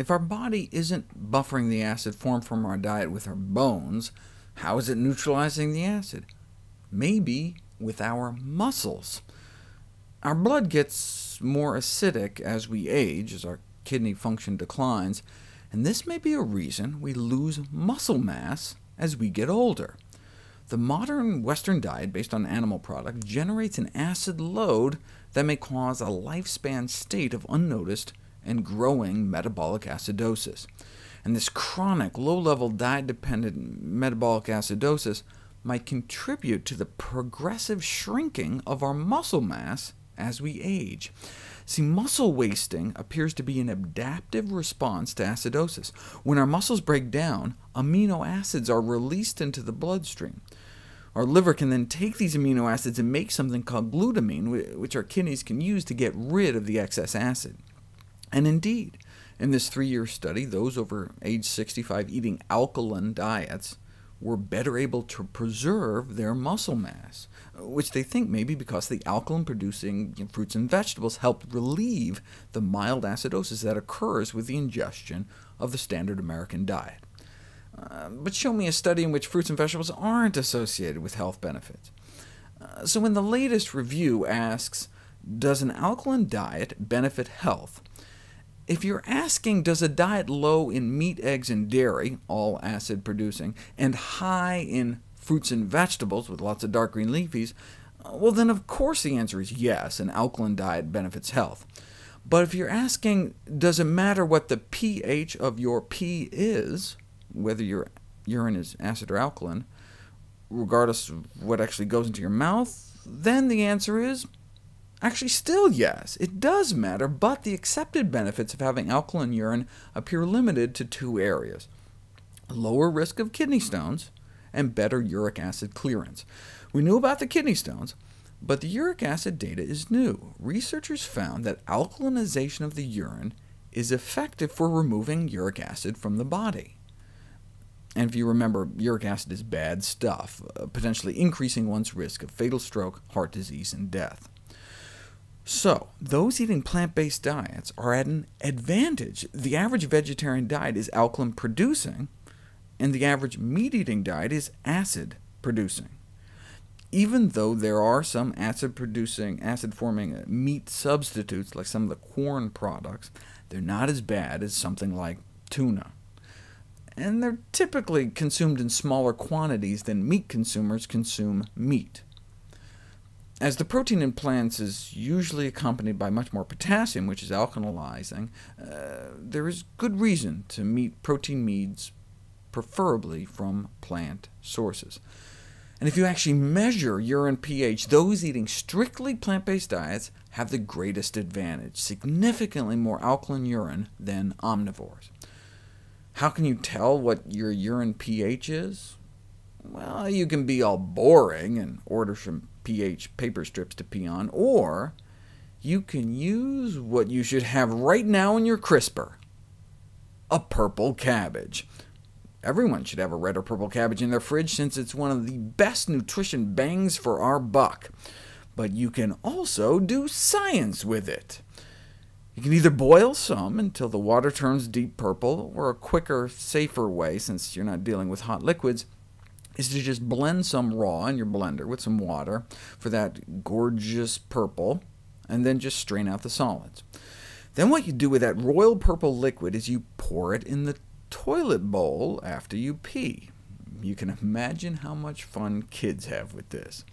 If our body isn't buffering the acid formed from our diet with our bones, how is it neutralizing the acid? Maybe with our muscles. Our blood gets more acidic as we age, as our kidney function declines, and this may be a reason we lose muscle mass as we get older. The modern Western diet based on animal products generates an acid load that may cause a lifespan state of unnoticed and growing metabolic acidosis. And this chronic, low-level, diet-dependent metabolic acidosis might contribute to the progressive shrinking of our muscle mass as we age. See, muscle wasting appears to be an adaptive response to acidosis. When our muscles break down, amino acids are released into the bloodstream. Our liver can then take these amino acids and make something called glutamine, which our kidneys can use to get rid of the excess acid. And indeed, in this 3-year study, those over age 65 eating alkaline diets were better able to preserve their muscle mass, which they think may be because the alkaline-producing fruits and vegetables helped relieve the mild acidosis that occurs with the ingestion of the standard American diet. But show me a study in which fruits and vegetables aren't associated with health benefits. So when the latest review asks, does an alkaline diet benefit health? If you're asking, does a diet low in meat, eggs, and dairy, all acid-producing, and high in fruits and vegetables with lots of dark green leafies, well then of course the answer is yes, an alkaline diet benefits health. But if you're asking, does it matter what the pH of your pee is, whether your urine is acid or alkaline, regardless of what actually goes into your mouth, then the answer is actually, still yes, it does matter, but the accepted benefits of having alkaline urine appear limited to 2 areas: lower risk of kidney stones and better uric acid clearance. We knew about the kidney stones, but the uric acid data is new. Researchers found that alkalinization of the urine is effective for removing uric acid from the body. And if you remember, uric acid is bad stuff, potentially increasing one's risk of fatal stroke, heart disease, and death. So those eating plant-based diets are at an advantage. The average vegetarian diet is alkaline-producing, and the average meat-eating diet is acid-producing. Even though there are some acid-producing, acid-forming meat substitutes, like some of the corn products, they're not as bad as something like tuna. And they're typically consumed in smaller quantities than meat consumers consume meat. As the protein in plants is usually accompanied by much more potassium, which is alkalizing, there is good reason to meet protein needs preferably from plant sources. And if you actually measure urine pH, those eating strictly plant-based diets have the greatest advantage, significantly more alkaline urine than omnivores. How can you tell what your urine pH is? Well, you can be all boring and order some pH paper strips to pee on, or you can use what you should have right now in your crisper, a purple cabbage. Everyone should have a red or purple cabbage in their fridge, since it's one of the best nutrition bangs for our buck. But you can also do science with it. You can either boil some until the water turns deep purple, or a quicker, safer way, since you're not dealing with hot liquids, is to just blend some raw in your blender with some water for that gorgeous purple, and then just strain out the solids. Then what you do with that royal purple liquid is you pour it in the toilet bowl after you pee. You can imagine how much fun kids have with this.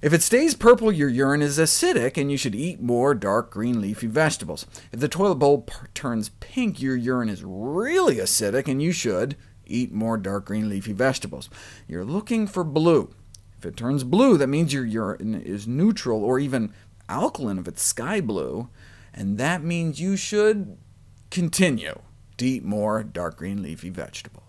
If it stays purple, your urine is acidic, and you should eat more dark green leafy vegetables. If the toilet bowl turns pink, your urine is really acidic, and you should eat more dark green leafy vegetables. You're looking for blue. If it turns blue, that means your urine is neutral, or even alkaline if it's sky blue, and that means you should continue to eat more dark green leafy vegetables.